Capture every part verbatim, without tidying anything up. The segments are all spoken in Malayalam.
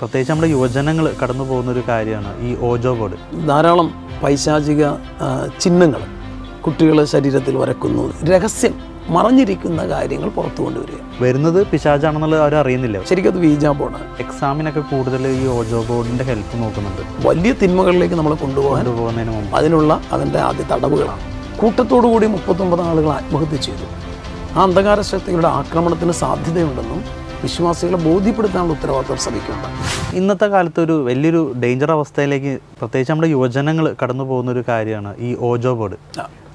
പ്രത്യേകിച്ച് നമ്മുടെ യുവജനങ്ങൾ കടന്നു പോകുന്ന ഒരു കാര്യമാണ് ഈ ഓജോ ബോർഡ്. ധാരാളം പൈശാചിക ചിഹ്നങ്ങൾ കുട്ടികളെ ശരീരത്തിൽ വരക്കുന്നു, രഹസ്യം മറഞ്ഞിരിക്കുന്ന കാര്യങ്ങൾ പുറത്തു കൊണ്ടുവരിക. വരുന്നത് പിശാചാണെന്നുള്ളത് അവർ അറിയുന്നില്ല. ശരിക്കും അത് വീജാ ബോർഡാണ്. എക്സാമിനൊക്കെ കൂടുതൽ ഈ ഓജോ ബോർഡിൻ്റെ ഹെൽപ്പ് നോക്കുന്നുണ്ട്. വലിയ തിന്മകളിലേക്ക് നമ്മൾ കൊണ്ടുപോകാൻ പോകുന്നതിന് മുമ്പ് അതിനുള്ള അതിൻ്റെ ആദ്യ തടവുകളാണ്. കൂട്ടത്തോടുകൂടി മുപ്പത്തൊമ്പത് ആളുകൾ ആത്മഹത്യ ചെയ്തു. ആ അന്ധകാര ശക്തികളുടെ ആക്രമണത്തിന് സാധ്യതയുണ്ടെന്നും വിശ്വാസികളെ ബോധ്യപ്പെടുത്താനുള്ള ഉത്തരവാദിത്വം ശ്രമിക്കുന്നുണ്ട്. ഇന്നത്തെ കാലത്ത് ഒരു വലിയൊരു ഡേഞ്ചർ അവസ്ഥയിലേക്ക് പ്രത്യേകിച്ച് നമ്മുടെ യുവജനങ്ങൾ കടന്നു പോകുന്നൊരു കാര്യമാണ് ഈ ഓജോ ബോർഡ്.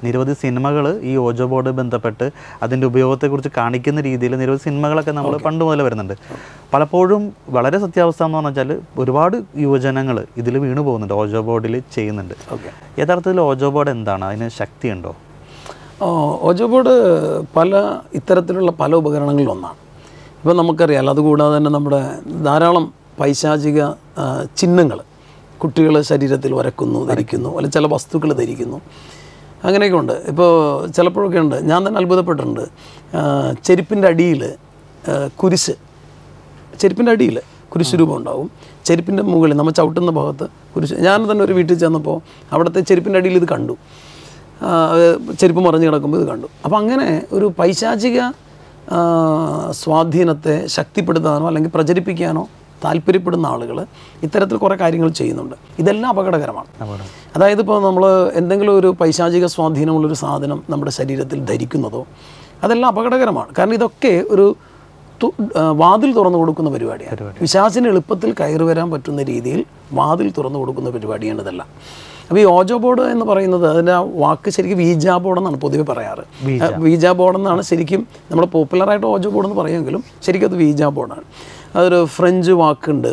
നിരവധി സിനിമകൾ ഈ ഓജോ ബോർഡ് ബന്ധപ്പെട്ട് അതിൻ്റെ ഉപയോഗത്തെക്കുറിച്ച് കാണിക്കുന്ന രീതിയിൽ നിരവധി സിനിമകളൊക്കെ നമ്മൾ പണ്ട് മുതൽ വരുന്നുണ്ട്. പലപ്പോഴും വളരെ സത്യാവസ്ഥ എന്ന് പറഞ്ഞാൽ ഒരുപാട് യുവജനങ്ങൾ ഇതിൽ വീണു പോകുന്നുണ്ട്, ഓജോ ബോർഡിൽ ചെയ്യുന്നുണ്ട്. യഥാർത്ഥത്തിൽ ഓജോ ബോർഡ് എന്താണ്? അതിന് ശക്തിയുണ്ടോ? ഓജോ ബോർഡ് പല ഇത്തരത്തിലുള്ള പല ഉപകരണങ്ങളിലൊന്നാണ്. ഇപ്പോൾ നമുക്കറിയാമല്ലോ, അതുകൂടാതെ തന്നെ നമ്മുടെ ധാരാളം പൈശാചിക ചിഹ്നങ്ങൾ കുട്ടികളെ ശരീരത്തിൽ വരക്കുന്നു, ധരിക്കുന്നു, അല്ലെ ചില വസ്തുക്കൾ ധരിക്കുന്നു, അങ്ങനെയൊക്കെ ഉണ്ട്. ഇപ്പോൾ ചിലപ്പോഴൊക്കെ ഉണ്ട്, ഞാൻ തന്നെ അത്ഭുതപ്പെട്ടിട്ടുണ്ട്, ചെരുപ്പിൻ്റെ അടിയിൽ കുരിശ്, ചെരുപ്പിൻ്റെ അടിയിൽ കുരിശ് രൂപം ഉണ്ടാവും, ചെരുപ്പിൻ്റെ മുകളിൽ നമ്മൾ ചവിട്ടുന്ന ഭാഗത്ത് കുരിശ്. ഞാൻ തന്നെ ഒരു വീട്ടിൽ ചെന്നപ്പോൾ അവിടുത്തെ ചെരുപ്പിൻ്റെ അടിയിൽ ഇത് കണ്ടു, ചെരുപ്പ് മറിഞ്ഞ് കിടക്കുമ്പോൾ ഇത് കണ്ടു. അപ്പോൾ അങ്ങനെ ഒരു പൈശാചിക സ്വാധീനത്തെ ശക്തിപ്പെടുത്താനോ അല്ലെങ്കിൽ പ്രചരിപ്പിക്കാനോ താല്പര്യപ്പെടുന്ന ആളുകൾ ഇത്തരത്തിൽ കുറേ കാര്യങ്ങൾ ചെയ്യുന്നുണ്ട്. ഇതെല്ലാം അപകടകരമാണ്. അതായത് ഇപ്പോൾ നമ്മൾ എന്തെങ്കിലും ഒരു പൈശാചിക സ്വാധീനമുള്ളൊരു സാധനം നമ്മുടെ ശരീരത്തിൽ ധരിക്കുന്നതോ അതെല്ലാം അപകടകരമാണ്. കാരണം ഇതൊക്കെ ഒരു വാതിൽ തുറന്നു കൊടുക്കുന്ന പരിപാടിയാണ്. പിശാചിന് എളുപ്പത്തിൽ കയറി വരാൻ പറ്റുന്ന രീതിയിൽ വാതിൽ തുറന്നു കൊടുക്കുന്ന പരിപാടിയാണ് ഇതെല്ലാം. അപ്പോൾ ഈ ഓജോ ബോർഡ് എന്ന് പറയുന്നത്, അതിൻ്റെ ആ വാക്ക് ശരിക്കും വീജാ ബോർഡ് എന്നാണ് പൊതുവെ പറയാറ്. വീജാ ബോർഡ് എന്നാണ് ശരിക്കും നമ്മൾ പോപ്പുലറായിട്ട് ഓജോ ബോർഡ് എന്ന് പറയുമെങ്കിലും ശരിക്കും അത് വീജാ ബോർഡാണ്. അതൊരു ഫ്രഞ്ച് വാക്കുണ്ട്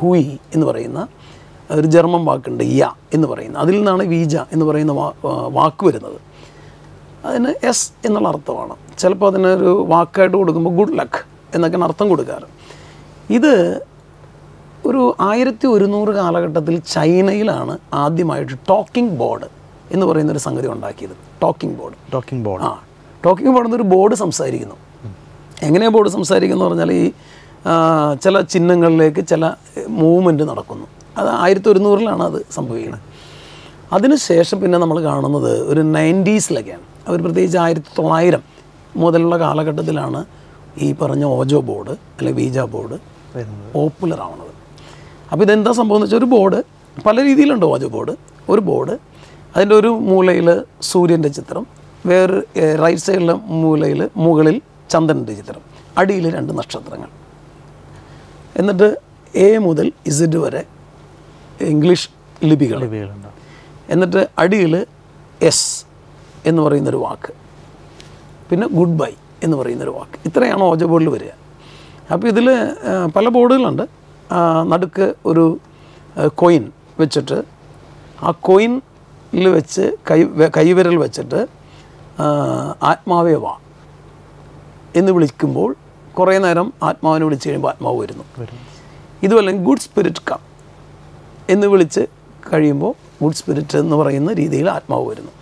ഹുയി എന്ന് പറയുന്ന, ഒരു ജർമ്മൻ വാക്കുണ്ട് യ എന്ന് പറയുന്ന, അതിൽ നിന്നാണ് വീജ എന്ന് പറയുന്ന വാക്ക് വരുന്നത്. അതിന് എസ് എന്നുള്ള അർത്ഥമാണ്. ചിലപ്പോൾ അതിനൊരു വാക്കായിട്ട് കൊടുക്കുമ്പോൾ ഗുഡ് ലക്ക് എന്നൊക്കെയാണ് അർത്ഥം കൊടുക്കാറ്. ഇത് ഒരു ആയിരത്തി ഒരുന്നൂറ് കാലഘട്ടത്തിൽ ചൈനയിലാണ് ആദ്യമായിട്ട് ടോക്കിംഗ് ബോർഡ് എന്ന് പറയുന്നൊരു സംഗതി ഉണ്ടാക്കിയത്. ടോക്കിംഗ് ബോർഡ് ടോക്കിംഗ് ബോർഡ് ആ ടോക്കിംഗ് ബോർഡ് എന്നൊരു ബോർഡ് സംസാരിക്കുന്നു. എങ്ങനെയാണ് ബോർഡ് സംസാരിക്കുന്നു പറഞ്ഞാൽ, ഈ ചില ചിഹ്നങ്ങളിലേക്ക് ചില മൂവ്മെൻറ്റ് നടക്കുന്നു. അത് ആയിരത്തി ഒരുന്നൂറിലാണ് അത് സംഭവിക്കുന്നത്. അതിനുശേഷം പിന്നെ നമ്മൾ കാണുന്നത് ഒരു നയൻറ്റീസിലൊക്കെയാണ്. അവർ പ്രത്യേകിച്ച് ആയിരത്തി തൊള്ളായിരം മുതലുള്ള കാലഘട്ടത്തിലാണ് ഈ പറഞ്ഞ ഓജോ ബോർഡ് അല്ലെങ്കിൽ വീജാ ബോർഡ് പോപ്പുലർ ആവുന്നത്. അപ്പോൾ ഇതെന്താ സംഭവം എന്ന് വെച്ചാൽ, ഒരു ബോർഡ് പല രീതിയിലുണ്ട്. ഓജോ ബോർഡ് ഒരു ബോർഡ്, അതിൻ്റെ ഒരു മൂലയിൽ സൂര്യൻ്റെ ചിത്രം, വേറെ റൈറ്റ് സൈഡിലെ മൂലയിൽ മുകളിൽ ചന്ദ്രൻ്റെ ചിത്രം, അടിയിൽ രണ്ട് നക്ഷത്രങ്ങൾ, എന്നിട്ട് എ മുതൽ ഇസഡ് വരെ ഇംഗ്ലീഷ് ലിപികൾ, എന്നിട്ട് അടിയിൽ എസ് എന്ന് പറയുന്നൊരു വാക്ക്, പിന്നെ ഗുഡ് ബൈ എന്ന് പറയുന്നൊരു വാക്ക്. ഇത്രയാണ് ഓജോ ബോർഡിൽ വരിക. അപ്പോൾ ഇതിൽ പല ബോർഡുകളുണ്ട്. നടുക്ക് ഒരു കോയിൻ വെച്ചിട്ട് ആ കോയിനിൽ വെച്ച് കൈ കൈവിരൽ വെച്ചിട്ട് ആത്മാവേ വാ എന്ന് വിളിക്കുമ്പോൾ കുറേ നേരം ആത്മാവിനെ വിളിച്ച് കഴിയുമ്പോൾ ആത്മാവ് വരുന്നു. ഇതുമല്ലെങ്കിൽ ഗുഡ് സ്പിരിറ്റ് കം എന്ന് വിളിച്ച് കഴിയുമ്പോൾ ഗുഡ് സ്പിരിറ്റ് എന്ന് പറയുന്ന രീതിയിൽ ആത്മാവ് വരുന്നു.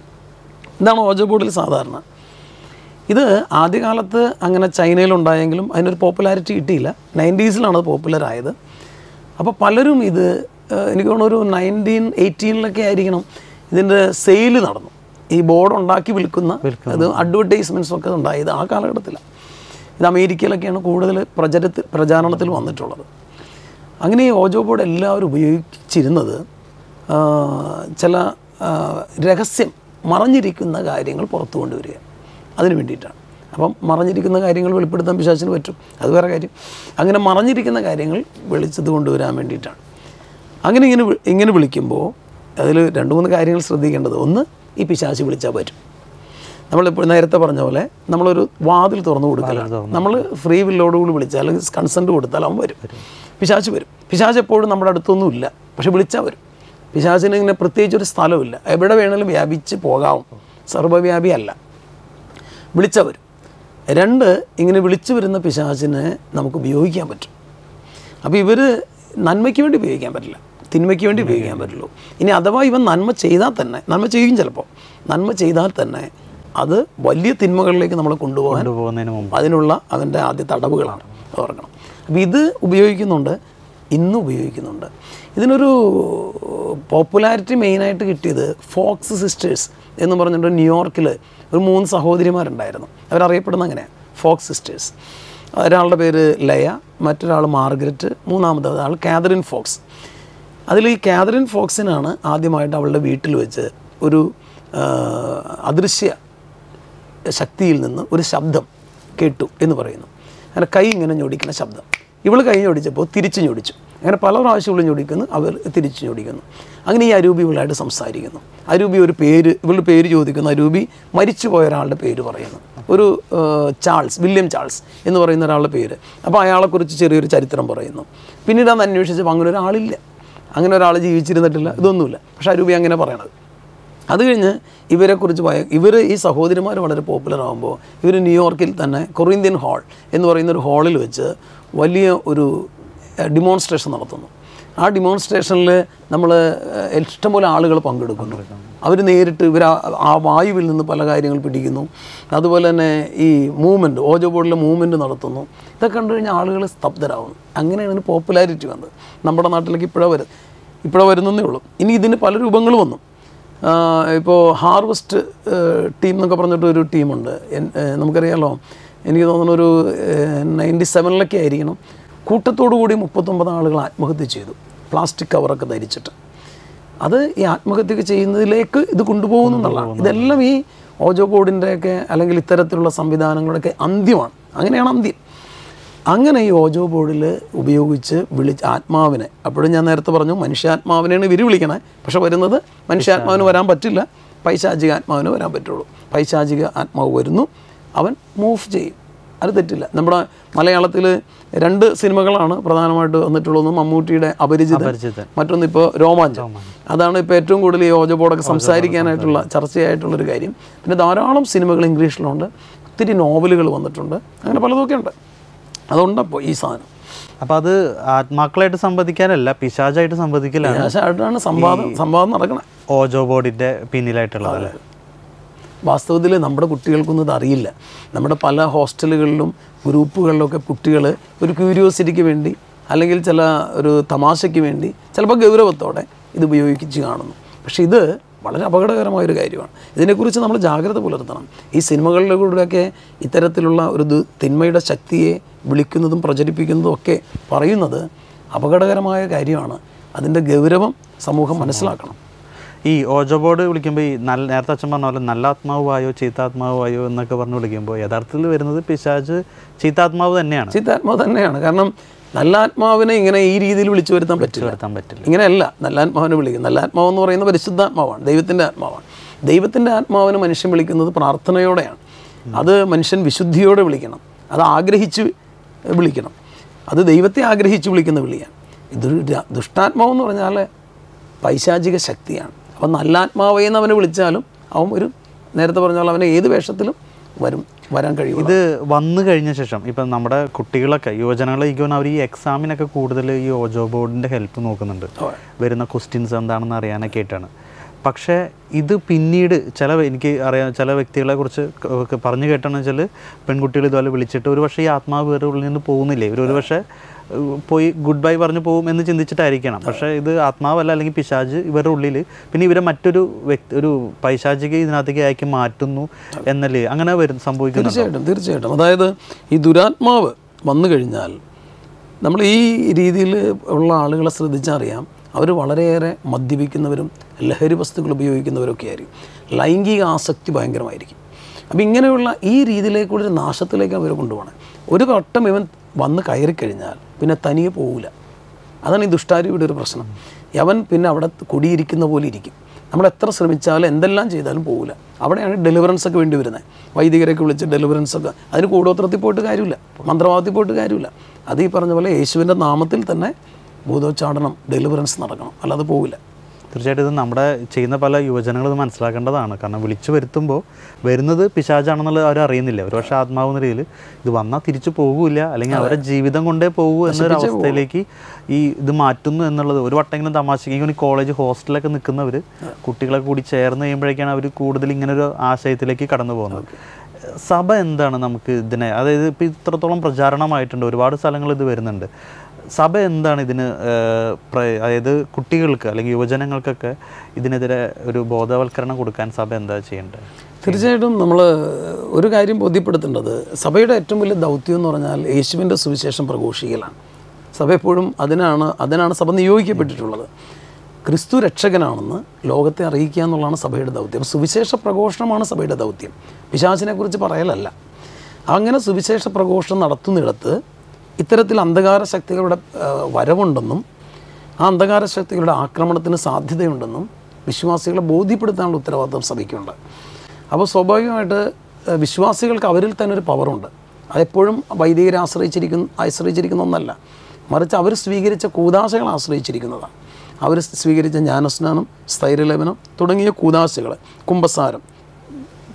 ഇതാണ് ഓജോ ബോർഡിൽ സാധാരണ. ഇത് ആദ്യകാലത്ത് അങ്ങനെ ചൈനയിലുണ്ടായെങ്കിലും അതിനൊരു പോപ്പുലാരിറ്റി കിട്ടിയില്ല. നയൻറ്റീസിലാണ് അത് പോപ്പുലറായത്. അപ്പോൾ പലരും ഇത്, എനിക്ക് തോന്നുന്നു ഒരു നയൻറ്റീൻ എയ്റ്റീനിലൊക്കെ ആയിരിക്കണം ഇതിൻ്റെ സെയിൽ നടന്നു. ഈ ബോർഡ് ഉണ്ടാക്കി വിൽക്കുന്ന അത് അഡ്വർടൈസ്മെൻറ്റ്സൊക്കെ ഉണ്ടായത് ആ കാലഘട്ടത്തിലാണ്. ഇത് അമേരിക്കയിലൊക്കെയാണ് കൂടുതൽ പ്രചരത്തിൽ പ്രചാരണത്തിൽ വന്നിട്ടുള്ളത്. അങ്ങനെ ഈ ഓജോ ബോർഡ് എല്ലാവരും ഉപയോഗിച്ചിരുന്നത് ചില രഹസ്യം മറഞ്ഞിരിക്കുന്ന കാര്യങ്ങൾ പുറത്തു കൊണ്ടുവരിക, അതിന് വേണ്ടിയിട്ടാണ്. അപ്പം മറഞ്ഞിരിക്കുന്ന കാര്യങ്ങൾ വെളിപ്പെടുത്താൻ പിശാചിന് പറ്റും, അത് വേറെ കാര്യം. അങ്ങനെ മറഞ്ഞിരിക്കുന്ന കാര്യങ്ങൾ വെളിച്ചത് കൊണ്ടുവരാൻ വേണ്ടിയിട്ടാണ്. അങ്ങനെ ഇങ്ങനെ ഇങ്ങനെ വിളിക്കുമ്പോൾ അതിൽ രണ്ട് മൂന്ന് കാര്യങ്ങൾ ശ്രദ്ധിക്കേണ്ടത്. ഒന്ന്, ഈ പിശാചി വിളിച്ചാൽ പറ്റും. നമ്മളിപ്പോൾ നേരത്തെ പറഞ്ഞ പോലെ നമ്മളൊരു വാതിൽ തുറന്നു കൊടുക്കലാണ്. നമ്മൾ ഫ്രീ വില്ലോടുകൂടി വിളിച്ചാൽ അല്ലെങ്കിൽ കൺസെൻറ്റ് കൊടുത്താൽ അവൻ വരും, പിശാചി വരും. പിശാചി എപ്പോഴും നമ്മുടെ അടുത്തൊന്നും ഇല്ല, പക്ഷെ വിളിച്ചാൽ വരും. പിശാചിന് ഇങ്ങനെ പ്രത്യേകിച്ചൊരു സ്ഥലമില്ല, എവിടെ വേണമെങ്കിലും വ്യാപിച്ച് പോകാവും, സർവ്വവ്യാപി അല്ല, വിളിച്ചാൽ വരും. രണ്ട്, ഇങ്ങനെ വിളിച്ചു വരുന്ന പിശാചിനെ നമുക്ക് ഉപയോഗിക്കാൻ പറ്റും. അപ്പോൾ ഇവർ നന്മയ്ക്ക് വേണ്ടി ഉപയോഗിക്കാൻ പറ്റില്ല, തിന്മയ്ക്ക് വേണ്ടി ഉപയോഗിക്കാൻ പറ്റുള്ളൂ. ഇനി അഥവാ ഇവൻ നന്മ ചെയ്താൽ തന്നെ, നന്മ ചെയ്യും ചിലപ്പോൾ, നന്മ ചെയ്താൽ തന്നെ അത് വലിയ തിന്മകളിലേക്ക് നമ്മളെ കൊണ്ടുപോകാൻ അതിനുള്ള അതിൻ്റെ ആദ്യ തടവുകളാണ് ഓർക്കണം. അപ്പോൾ ഇത് ഉപയോഗിക്കുന്നുണ്ട്. ഇന്നു ഉപയോഗിക്കുന്നുണ്ട്. ഇതിനൊരു പോപ്പുലാരിറ്റി മെയിനായിട്ട് കിട്ടിയത് ഫോക്സ് സിസ്റ്റേഴ്സ് എന്ന് പറഞ്ഞിട്ട് ന്യൂയോർക്കിൽ ഒരു മൂന്ന് സഹോദരിമാരുണ്ടായിരുന്നു. അവരറിയപ്പെടുന്ന അങ്ങനെ ഫോക്സ് സിസ്റ്റേഴ്സ്. ഒരാളുടെ പേര് ലയ, മറ്റൊരാൾ മാർഗരറ്റ്, മൂന്നാമത്തെ ആൾ കാതറിൻ ഫോക്സ്. അതിൽ ഈ കാതറിൻ ഫോക്സിനാണ് ആദ്യമായിട്ട് അവളുടെ വീട്ടിൽ വെച്ച് ഒരു അദൃശ്യ ശക്തിയിൽ നിന്ന് ഒരു ശബ്ദം കേട്ടു എന്ന് പറയുന്നു. അങ്ങനെ കൈ ഇങ്ങനെ ഞൊടിക്കുന്ന ശബ്ദം. ഇവൾ കൈ ഞൊടിച്ചപ്പോൾ തിരിച്ച് ഞൊടിച്ചു. അങ്ങനെ പല പ്രാവശ്യം ഇവൾ ഞൊടിക്കുന്നു, അവർ തിരിച്ച് ഞൊടിക്കുന്നു. അങ്ങനെ ഈ അരൂപി ഇവളായിട്ട് സംസാരിക്കുന്നു. അരൂപി ഒരു പേര്, ഇവളുടെ പേര് ചോദിക്കുന്നു. അരൂപി മരിച്ചു പോയ ഒരാളുടെ പേര് പറയുന്നു. ഒരു ചാൾസ്, വില്യം ചാൾസ് എന്ന് പറയുന്ന ഒരാളുടെ പേര്. അപ്പോൾ അയാളെക്കുറിച്ച് ചെറിയൊരു ചരിത്രം പറയുന്നു. പിന്നീട് അന്ന് അന്വേഷിച്ചപ്പോൾ അങ്ങനെ ഒരാളില്ല, അങ്ങനെ ഒരാൾ ജീവിച്ചിരുന്നിട്ടില്ല, ഇതൊന്നുമില്ല. പക്ഷേ അരൂപി അങ്ങനെ പറയണത്. അത് കഴിഞ്ഞ് ഇവരെക്കുറിച്ച് ഭയ ഇവർ ഈ സഹോദരിമാർ വളരെ പോപ്പുലർ ആകുമ്പോൾ ഇവർ ന്യൂയോർക്കിൽ തന്നെ കൊറിന്ത്യൻ ഹാൾ എന്ന് പറയുന്ന ഒരു ഹാളിൽ വെച്ച് വലിയ ഒരു ഡിമോൺസ്ട്രേഷൻ നടത്തുന്നു. ആ ഡിമോൺസ്ട്രേഷനിൽ നമ്മൾ ഇഷ്ടംപോലെ ആളുകൾ പങ്കെടുക്കുന്നു. അവർ നേരിട്ട് ഇവർ ആ വായുവിൽ നിന്ന് പല കാര്യങ്ങൾ പിടിക്കുന്നു. അതുപോലെ തന്നെ ഈ മൂവ്മെൻറ്റ്, ഓജ ബോർഡിലെ മൂവ്മെൻറ്റ് നടത്തുന്നു. ഇതൊക്കെ കണ്ടു കഴിഞ്ഞാൽ ആളുകൾ സ്തബ്ധരാകുന്നു. അങ്ങനെയാണ് ഇതിന് പോപ്പുലാരിറ്റി വന്നത്. നമ്മുടെ നാട്ടിലേക്ക് ഇപ്പോഴാണ് വരുന്നത്, ഇപ്പോഴാണ് വരുന്നതേ ഉള്ളൂ. ഇനി ഇതിന് പല രൂപങ്ങൾ വന്നു. ഇപ്പോൾ ഹാർവസ്റ്റ് ടീം എന്നൊക്കെ പറഞ്ഞിട്ട് ഒരു ടീമുണ്ട്. നമുക്കറിയാമല്ലോ, എനിക്ക് തോന്നുന്നു ഒരു നയൻറ്റി സെവനിലൊക്കെ ആയിരിക്കണം, കൂട്ടത്തോടു കൂടി മുപ്പത്തൊമ്പത് ആളുകൾ ആത്മഹത്യ ചെയ്തു, പ്ലാസ്റ്റിക് കവറൊക്കെ ധരിച്ചിട്ട്. അത് ഈ ആത്മഹത്യക്ക് ചെയ്യുന്നതിലേക്ക് ഇത് കൊണ്ടുപോകുന്നു എന്നുള്ളതാണ്. ഇതെല്ലാം ഈ ഓജോ ബോർഡിൻ്റെയൊക്കെ അല്ലെങ്കിൽ ഇത്തരത്തിലുള്ള സംവിധാനങ്ങളുടെയൊക്കെ അന്ത്യമാണ്. അങ്ങനെയാണ് അന്ത്യം. അങ്ങനെ ഈ ഓജോ ബോർഡിൽ ഉപയോഗിച്ച് വിളിച്ച് ആത്മാവിനെ, അപ്പോഴും ഞാൻ നേരത്തെ പറഞ്ഞു മനുഷ്യാത്മാവിനെയാണ് ഇവർ വിളിക്കണേ. പക്ഷെ വരുന്നത് മനുഷ്യാത്മാവിന് വരാൻ പറ്റില്ല, പൈശാചിക ആത്മാവിന് വരാൻ പറ്റുള്ളൂ. പൈശാചിക ആത്മാവ് വരുന്നു, അവൻ മൂവ് ചെയ്യും. അത് തെറ്റില്ല. നമ്മുടെ മലയാളത്തിൽ രണ്ട് സിനിമകളാണ് പ്രധാനമായിട്ട് വന്നിട്ടുള്ളത്. മമ്മൂട്ടിയുടെ അപരിചിതൻ, മറ്റൊന്ന് ഇപ്പോൾ രോമാഞ്ചം. അതാണ് ഇപ്പോൾ ഏറ്റവും കൂടുതൽ ഈ ഓജോ ബോർഡൊക്കെ സംസാരിക്കാനായിട്ടുള്ള ചർച്ചയായിട്ടുള്ളൊരു കാര്യം. പിന്നെ ധാരാളം സിനിമകൾ ഇംഗ്ലീഷിലുണ്ട്, ഒത്തിരി നോവലുകൾ വന്നിട്ടുണ്ട്, അങ്ങനെ പലതൊക്കെ ഉണ്ട്. അതുകൊണ്ടപ്പോൾ ഈ സാധനം അപ്പോൾ അത് ആത്മാക്കളായിട്ട് സംവദിക്കാനല്ല, പിശാചായിട്ട് സംവദിക്കലാണ്. പിശാചായിട്ടാണ് സംവാദം സംവാദം നടക്കണം ഓജോ ബോർഡിൻ്റെ പിന്നിലായിട്ടുള്ളത്. വാസ്തവത്തിൽ നമ്മുടെ കുട്ടികൾക്കൊന്നും ഇതറിയില്ല. നമ്മുടെ പല ഹോസ്റ്റലുകളിലും ഗ്രൂപ്പുകളിലൊക്കെ കുട്ടികൾ ഒരു ക്യൂരിയോസിറ്റിക്ക് വേണ്ടി അല്ലെങ്കിൽ ചില ഒരു തമാശയ്ക്ക് വേണ്ടി ചിലപ്പോൾ ഗൗരവത്തോടെ ഇത് ഉപയോഗിച്ച് കാണുന്നു. പക്ഷേ ഇത് വളരെ അപകടകരമായൊരു കാര്യമാണ്. ഇതിനെക്കുറിച്ച് നമ്മൾ ജാഗ്രത പുലർത്തണം. ഈ സിനിമകളിലെ കൂടെയൊക്കെ ഇത്തരത്തിലുള്ള ഒരു തിന്മയുടെ ശക്തിയെ വിളിക്കുന്നതും പ്രചരിപ്പിക്കുന്നതും ഒക്കെ പറയുന്നത് അപകടകരമായ കാര്യമാണ്. അതിൻ്റെ ഗൗരവം സമൂഹം മനസ്സിലാക്കണം. ഈ ഓജോ ബോർഡ് വിളിക്കുമ്പോൾ ഈ നല്ല, നേരത്തെ അച്ഛൻ പറഞ്ഞ പോലെ നല്ല ആത്മാവായോ ചീത്താത്മാവായോ എന്നൊക്കെ പറഞ്ഞ് വിളിക്കുമ്പോൾ യഥാർത്ഥത്തിൽ വരുന്നത് പിശാച് ചീത്താത്മാവ് തന്നെയാണ്. ചീത്താത്മാവ് തന്നെയാണ്. കാരണം നല്ല ആത്മാവിനെ ഇങ്ങനെ ഈ രീതിയിൽ വിളിച്ചു വരുത്താൻ പറ്റില്ല വരുത്താൻ പറ്റില്ല ഇങ്ങനെയല്ല നല്ല ആത്മാവിനെ വിളിക്കും. നല്ല ആത്മാവെന്ന് പറയുന്നത് പരിശുദ്ധാത്മാവാണ്, ദൈവത്തിൻ്റെ ആത്മാവാണ്. ദൈവത്തിൻ്റെ ആത്മാവിനെ മനുഷ്യൻ വിളിക്കുന്നത് പ്രാർത്ഥനയോടെയാണ്. അത് മനുഷ്യൻ വിശുദ്ധിയോടെ വിളിക്കണം, അത് ആഗ്രഹിച്ച് വിളിക്കണം. അത് ദൈവത്തെ ആഗ്രഹിച്ച് വിളിക്കുന്ന വിളിയാണ്. ഇതൊരു ദുഷ്ടാത്മാവെന്ന് പറഞ്ഞാൽ പൈശാചിക ശക്തിയാണ്. അപ്പോൾ നല്ല ആത്മാവേന്ന് അവനെ വിളിച്ചാലും അവൻ ഒരു നേരത്തെ പറഞ്ഞാൽ അവനെ ഏത് വേഷത്തിലും വരും വരാൻ കഴിയും. ഇത് വന്നു കഴിഞ്ഞ ശേഷം ഇപ്പം നമ്മുടെ കുട്ടികളൊക്കെ, യുവജനങ്ങളെ ഇരിക്കുമ്പോൾ അവർ ഈ എക്സാമിനൊക്കെ കൂടുതൽ ഈ ഓജോ ബോർഡിൻ്റെ ഹെൽപ്പ് നോക്കുന്നുണ്ട്, വരുന്ന ക്വസ്റ്റ്യൻസ് എന്താണെന്ന് അറിയാനൊക്കെ ആയിട്ടാണ്. പക്ഷേ ഇത് പിന്നീട് ചില എനിക്ക് അറിയാം ചില വ്യക്തികളെ കുറിച്ച് പറഞ്ഞു കേട്ടെന്ന് വെച്ചാൽ പെൺകുട്ടികൾ ഇതുപോലെ വിളിച്ചിട്ട് ഒരു പക്ഷേ ഈ ആത്മാവ് വേറെ ഉള്ളിൽ നിന്ന് പോകുന്നില്ലേ, ഇവർ ഒരു പക്ഷേ പോയി ഗുഡ് ബൈ പറഞ്ഞു പോകും എന്ന് ചിന്തിച്ചിട്ടായിരിക്കണം. പക്ഷേ ഇത് ആത്മാവല്ല, അല്ലെങ്കിൽ പിശാച് ഇവരുടെ ഉള്ളിൽ പിന്നെ ഇവരെ മറ്റൊരു വ്യക്തി ഒരു പൈശാചിക ഇതിനകത്തേക്ക് അയക്കി മാറ്റുന്നു എന്നല്ലേ അങ്ങനെ വരും സംഭവിക്കുന്നു. തീർച്ചയായിട്ടും തീർച്ചയായിട്ടും അതായത് ഈ ദുരാത്മാവ് വന്നു കഴിഞ്ഞാൽ നമ്മൾ ഈ രീതിയിൽ ഉള്ള ആളുകളെ ശ്രദ്ധിച്ചറിയാം. അവർ വളരെയേറെ മദ്യപിക്കുന്നവരും ലഹരി വസ്തുക്കൾ ഉപയോഗിക്കുന്നവരൊക്കെ ആയിരിക്കും. ലൈംഗിക ആസക്തി ഭയങ്കരമായിരിക്കും. അപ്പോൾ ഇങ്ങനെയുള്ള ഈ രീതിയിലേക്കുള്ള ഒരു നാശത്തിലേക്ക് അവർ കൊണ്ടുപോകണം. ഒരു വട്ടം ഇവൻ വന്ന് കയറിക്കഴിഞ്ഞാൽ പിന്നെ തനിയെ പോകില്ല. അതാണ് ഈ ദുഷ്ടാരൂപിയുടെ ഒരു പ്രശ്നം. അവൻ പിന്നെ അവിടെ കുടിയിരിക്കുന്ന പോലെ ഇരിക്കും. നമ്മൾ എത്ര ശ്രമിച്ചാലും എന്തെല്ലാം ചെയ്താലും പോകില്ല. അവിടെയാണ് ഡെലിവറൻസ് ഒക്കെ വേണ്ടി വരുന്നത്. വൈദികരൊക്കെ വിളിച്ച് ഡെലിവറൻസ് ഒക്കെ, അതിന് കൂടോത്രത്തിൽ പോയിട്ട് കാര്യമില്ല, മന്ത്രവാദത്തിൽ പോയിട്ട് കാര്യമില്ല. അത് ഈ പറഞ്ഞ പോലെ യേശുവിൻ്റെ നാമത്തിൽ തന്നെ ഭൂതോച്ചാടനം, ഡെലിവറൻസ് നടക്കണം, അല്ലാതെ പോകില്ല. തീർച്ചയായിട്ടും ഇത് നമ്മുടെ ചെയ്യുന്ന പല യുവജനങ്ങൾ ഇത് മനസ്സിലാക്കേണ്ടതാണ്. കാരണം വിളിച്ചു വരുത്തുമ്പോൾ വരുന്നത് പിശാചാണെന്നുള്ളത് അവർ അറിയുന്നില്ല. ഒരു പക്ഷേ ആത്മാവ് നിലയിൽ ഇത് വന്നാൽ തിരിച്ചു പോകില്ല, അല്ലെങ്കിൽ അവരുടെ ജീവിതം കൊണ്ടേ പോകുക എന്നൊരു അവസ്ഥയിലേക്ക് ഈ ഇത് മാറ്റുന്നു എന്നുള്ളത് ഒരു വട്ടെങ്കിലും തമാശയ്ക്ക്. കോളേജ് ഹോസ്റ്റലൊക്കെ നിൽക്കുന്നവർ കുട്ടികളെ കൂടി ചേർന്ന് കഴിയുമ്പോഴേക്കാണ് അവർ കൂടുതൽ ഇങ്ങനൊരു ആശയത്തിലേക്ക് കടന്നു പോകുന്നത്. സഭ എന്താണ് നമുക്ക് ഇതിനെ, അതായത് ഇപ്പോൾ ഇത്രത്തോളം പ്രചാരണമായിട്ടുണ്ട്, ഒരുപാട് സ്ഥലങ്ങൾ ഇത് വരുന്നുണ്ട്, സഭ എന്താണ് ഇതിന് അതായത് കുട്ടികൾക്ക് അല്ലെങ്കിൽ യുവജനങ്ങൾക്കൊക്കെ ഇതിനെതിരെ ഒരു ബോധവൽക്കരണം കൊടുക്കാൻ സഭ എന്താ ചെയ്യേണ്ടത്? തീർച്ചയായിട്ടും നമ്മൾ ഒരു കാര്യം ബോധ്യപ്പെടുത്തേണ്ടത്, സഭയുടെ ഏറ്റവും വലിയ ദൗത്യം എന്ന് പറഞ്ഞാൽ യേശുവിൻ്റെ സുവിശേഷം പ്രഘോഷിക്കലാണ്. സഭ എപ്പോഴും അതിനാണ് അതിനാണ് സഭ നിയോഗിക്കപ്പെട്ടിട്ടുള്ളത്. ക്രിസ്തു രക്ഷകനാണെന്ന് ലോകത്തെ അറിയിക്കുക എന്നുള്ളതാണ് സഭയുടെ ദൗത്യം. സുവിശേഷ പ്രഘോഷണമാണ് സഭയുടെ ദൗത്യം, പിശാചിനെക്കുറിച്ച് പറയലല്ല. അങ്ങനെ സുവിശേഷ പ്രഘോഷണം നടത്തുന്നിടത്ത് ഇത്തരത്തിൽ അന്ധകാര ശക്തികളുടെ വരവുണ്ടെന്നും ആ അന്ധകാര ശക്തികളുടെ ആക്രമണത്തിന് സാധ്യതയുണ്ടെന്നും വിശ്വാസികളെ ബോധ്യപ്പെടുത്താനുള്ള ഉത്തരവാദിത്വം സഭയ്ക്കുണ്ട്. അപ്പോൾ സ്വാഭാവികമായിട്ട് വിശ്വാസികൾക്ക് അവരിൽ തന്നെ ഒരു പവറുണ്ട്. അതെപ്പോഴും വൈദികരെ ആശ്രയിച്ചിരിക്കുന്ന ആശ്രയിച്ചിരിക്കുന്ന ഒന്നല്ല, മറിച്ച് അവർ സ്വീകരിച്ച കൂദാശകൾ ആശ്രയിച്ചിരിക്കുന്നതാണ്. അവർ സ്വീകരിച്ച ജ്ഞാനസ്നാനം, സ്ഥൈര്യലേപനം തുടങ്ങിയ കൂദാശകൾ, കുംഭസാരം,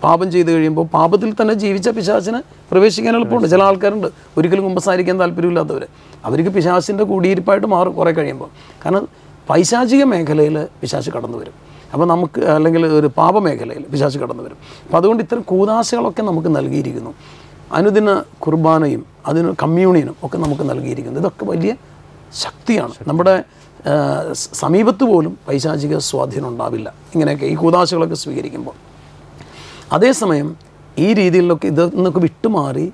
പാപം ചെയ്ത് കഴിയുമ്പോൾ പാപത്തിൽ തന്നെ ജീവിച്ച പിശാചിന് പ്രവേശിക്കാൻ എളുപ്പമുണ്ട്. ചില ആൾക്കാരുണ്ട് ഒരിക്കലും കുമ്പസാരിക്കാൻ താല്പര്യമില്ലാത്തവർ, അവർക്ക് പിശാചിൻ്റെ കൂടിയിരിപ്പായിട്ട് മാറും കുറേ കഴിയുമ്പോൾ. കാരണം പൈശാചിക മേഖലയിൽ പിശാച് കടന്നു വരും. അപ്പോൾ നമുക്ക് അല്ലെങ്കിൽ ഒരു പാപമേഖലയിൽ പിശാച് കടന്നു വരും. അപ്പോൾ അതുകൊണ്ട് ഇത്തരം കൂദാശകളൊക്കെ നമുക്ക് നൽകിയിരിക്കുന്നു. അനുദിന കുർബാനയും അതിന് കമ്മ്യൂണിയനും ഒക്കെ നമുക്ക് നൽകിയിരിക്കുന്നു. ഇതൊക്കെ വലിയ ശക്തിയാണ്. നമ്മുടെ സമീപത്ത് പോലും പൈശാചിക സ്വാധീനം ഉണ്ടാവില്ല ഇങ്ങനെയൊക്കെ ഈ കൂദാശകളൊക്കെ സ്വീകരിക്കുമ്പോൾ. അതേസമയം ഈ രീതിയിലൊക്കെ ഇത് നിന്നൊക്കെ വിട്ടുമാറി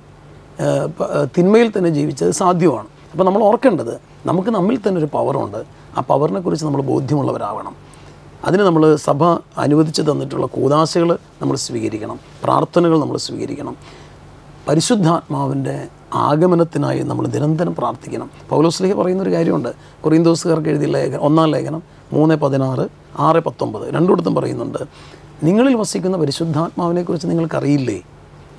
തിന്മയിൽ തന്നെ ജീവിച്ചത് സാധ്യമാണ്. അപ്പോൾ നമ്മൾ ഓർക്കേണ്ടത്, നമുക്ക് നമ്മിൽ തന്നെ ഒരു പവറുണ്ട്. ആ പവറിനെ കുറിച്ച് നമ്മൾ ബോധ്യമുള്ളവരാവണം. അതിന് നമ്മൾ സഭ അനുവദിച്ച് തന്നിട്ടുള്ള കൂദാശകൾ നമ്മൾ സ്വീകരിക്കണം, പ്രാർത്ഥനകൾ നമ്മൾ സ്വീകരിക്കണം, പരിശുദ്ധാത്മാവിൻ്റെ ആഗമനത്തിനായി നമ്മൾ നിരന്തരം പ്രാർത്ഥിക്കണം. പൗലോസ്ലീഹ പറയുന്നൊരു കാര്യമുണ്ട്, കൊറിന്തോസുകാർക്ക് എഴുതിയ ലേഖനം ഒന്നാം ലേഖനം മൂന്ന് പതിനാറ് ആറ് പത്തൊമ്പത് രണ്ടിടത്തും പറയുന്നുണ്ട്, നിങ്ങളിൽ വസിക്കുന്ന പരിശുദ്ധാത്മാവിനെക്കുറിച്ച് നിങ്ങൾക്കറിയില്ലേ?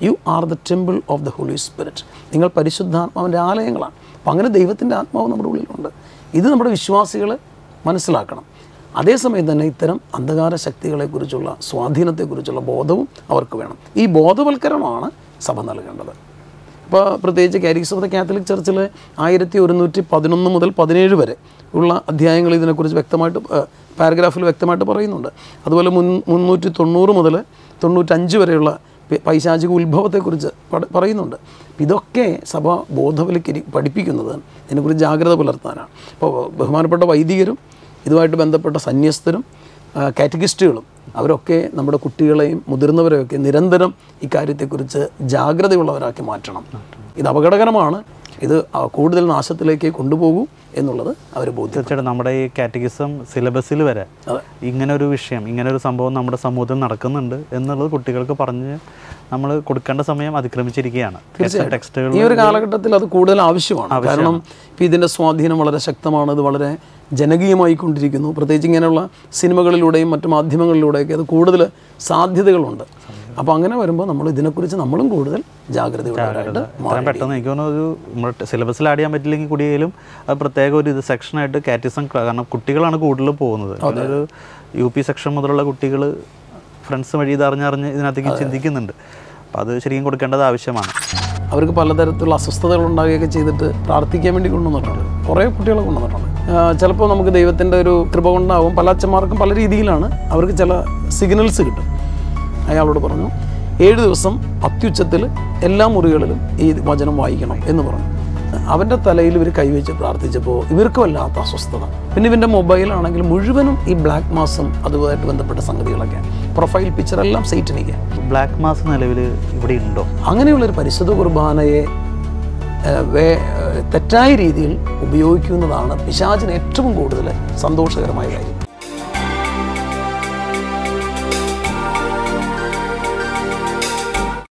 You are the temple of the holy spirit. നിങ്ങൾ പരിശുദ്ധാത്മാവിൻ്റെ ആലയങ്ങളാണ്. അപ്പം അങ്ങനെ ദൈവത്തിൻ്റെ ആത്മാവ് നമ്മുടെ ഉള്ളിലുണ്ട്. ഇത് നമ്മുടെ വിശ്വാസികൾ മനസ്സിലാക്കണം. അതേസമയം തന്നെ ഇത്തരം അന്ധകാര ശക്തികളെക്കുറിച്ചുള്ള സ്വാധീനത്തെക്കുറിച്ചുള്ള ബോധവും അവർക്ക് വേണം. ഈ ബോധവൽക്കരണമാണ് സഭ നൽകേണ്ടത്. അപ്പോൾ പ്രത്യേകിച്ച് കാരിക്സ് ഓഫ് ദ കാത്തലിക് ചർച്ചിൽ ആയിരത്തി ഒരുന്നൂറ്റി പതിനൊന്ന് മുതൽ പതിനേഴ് വരെ ഉള്ള അധ്യായങ്ങൾ ഇതിനെക്കുറിച്ച് വ്യക്തമായിട്ട് പാരഗ്രാഫിൽ വ്യക്തമായിട്ട് പറയുന്നുണ്ട്. അതുപോലെ മുൻ മുന്നൂറ്റി തൊണ്ണൂറ് മുതൽ തൊണ്ണൂറ്റഞ്ച് വരെയുള്ള പൈശാചിക ഉത്ഭവത്തെക്കുറിച്ച് പറയുന്നുണ്ട്. ഇതൊക്കെ സഭ ബോധവൽക്കരി പഠിപ്പിക്കുന്നത് ഇതിനെക്കുറിച്ച് ജാഗ്രത പുലർത്താനാണ്. അപ്പോൾ ബഹുമാനപ്പെട്ട വൈദികരും ഇതുമായിട്ട് ബന്ധപ്പെട്ട സന്യസ്തരും കാറ്റഗിസ്റ്റുകളും അവരൊക്കെ നമ്മുടെ കുട്ടികളെയും മുതിർന്നവരെയൊക്കെ നിരന്തരം ഇക്കാര്യത്തെക്കുറിച്ച് ജാഗ്രതയുള്ളവരാക്കി മാറ്റണം. ഇത് അപകടകരമാണ്, ഇത് കൂടുതൽ നാശത്തിലേക്ക് കൊണ്ടുപോകും എന്നുള്ളത് അവർ ബോധ്യം. നമ്മുടെ ഈ കാറ്റഗിസം സിലബസിൽ വരെ ഇങ്ങനൊരു വിഷയം, ഇങ്ങനൊരു സംഭവം നമ്മുടെ സമൂഹത്തിൽ നടക്കുന്നുണ്ട് എന്നുള്ളത് കുട്ടികൾക്ക് പറഞ്ഞ് നമ്മൾ കൊടുക്കേണ്ട സമയം അതിക്രമിച്ചിരിക്കുകയാണ്. തീർച്ചയായിട്ടും ഈ ഒരു കാലഘട്ടത്തിൽ അത് കൂടുതൽ ആവശ്യമാണ്. കാരണം ഇപ്പം ഇതിൻ്റെ സ്വാധീനം വളരെ ശക്തമാണ്, ഇത് വളരെ ജനകീയമായിക്കൊണ്ടിരിക്കുന്നു. പ്രത്യേകിച്ച് ഇങ്ങനെയുള്ള സിനിമകളിലൂടെയും മറ്റു മാധ്യമങ്ങളിലൂടെയൊക്കെ അത് കൂടുതൽ സാധ്യതകളുണ്ട്. അപ്പോൾ അങ്ങനെ വരുമ്പോൾ നമ്മൾ ഇതിനെക്കുറിച്ച് നമ്മളും കൂടുതൽ ജാഗ്രതയോടായിട്ട് മാറാൻ പെട്ടെന്ന് എനിക്ക് തോന്നുന്നു സിലബസിൽ ആഡ് ചെയ്യാൻ പറ്റില്ലെങ്കിൽ കൂടിയാലും അത് പ്രത്യേക ഒരു ഇത് സെക്ഷനായിട്ട് കാറ്റഗറിസം, കാരണം കുട്ടികളാണ് കൂടുതൽ പോകുന്നത്. അതായത് യു പി സെക്ഷൻ മുതലുള്ള കുട്ടികൾ ഫ്രണ്ട്സ് വഴി ഇതറിഞ്ഞറിഞ്ഞ് ഇതിനകത്തേക്ക് ചിന്തിക്കുന്നുണ്ട്. അപ്പോൾ അത് ശരിക്കും കൊടുക്കേണ്ടത് ആവശ്യമാണ്. അവർക്ക് പലതരത്തിലുള്ള അസ്വസ്ഥതകൾ ഉണ്ടാകുകയൊക്കെ ചെയ്തിട്ട് പ്രാർത്ഥിക്കാൻ വേണ്ടി കൊണ്ടുവന്നിട്ടുണ്ട്, കുറേ കുട്ടികളെ കൊണ്ടുവന്നിട്ടുണ്ട്. ചിലപ്പോൾ നമുക്ക് ദൈവത്തിൻ്റെ ഒരു കൃപ കൊണ്ടാവും, പല അച്ഛന്മാർക്കും പല രീതിയിലാണ് അവർക്ക് ചില സിഗ്നൽസ് കിട്ടും. അയാളോട് പറഞ്ഞു ഏഴ് ദിവസം അത്യുച്ചത്തിൽ എല്ലാ മുറികളിലും ഈ വചനം വായിക്കണം എന്ന് പറഞ്ഞു. അവൻ്റെ തലയിൽ ഇവർ കൈവച്ച് പ്രാർത്ഥിച്ചപ്പോൾ ഇവർക്ക് വല്ലാത്ത അസ്വസ്ഥത. പിന്നെ ഇവൻ്റെ മൊബൈലാണെങ്കിൽ മുഴുവനും ഈ ബ്ലാക്ക് മാസും അതുമായിട്ട് ബന്ധപ്പെട്ട സംഗതികളൊക്കെ, പ്രൊഫൈൽ പിക്ചറെല്ലാം സൈറ്റിനിക്കാൻ. ബ്ലാക്ക് മാസ് നിലവിൽ ഇവിടെ ഉണ്ടോ? അങ്ങനെയുള്ളൊരു പരിശുദ്ധ കുർബാനയെ വേ തെറ്റായ രീതിയിൽ ഉപയോഗിക്കുന്നതാണ് പിശാചിന് ഏറ്റവും കൂടുതൽ സന്തോഷകരമായ കാര്യം.